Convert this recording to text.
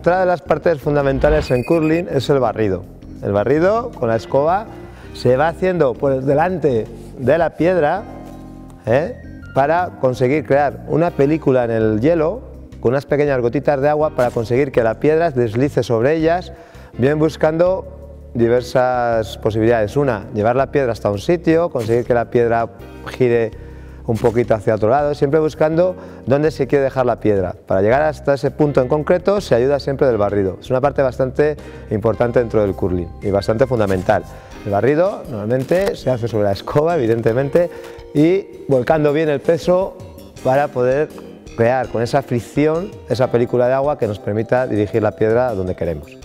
Otra de las partes fundamentales en curling es el barrido. El barrido con la escoba se va haciendo por delante de la piedra para conseguir crear una película en el hielo con unas pequeñas gotitas de agua para conseguir que la piedra deslice sobre ellas, bien buscando diversas posibilidades. Una, llevar la piedra hasta un sitio, conseguir que la piedra gire un poquito hacia otro lado, siempre buscando dónde se quiere dejar la piedra. Para llegar hasta ese punto en concreto se ayuda siempre del barrido. Es una parte bastante importante dentro del curling y bastante fundamental. El barrido normalmente se hace sobre la escoba, evidentemente, y volcando bien el peso para poder crear con esa fricción esa película de agua que nos permita dirigir la piedra a donde queremos.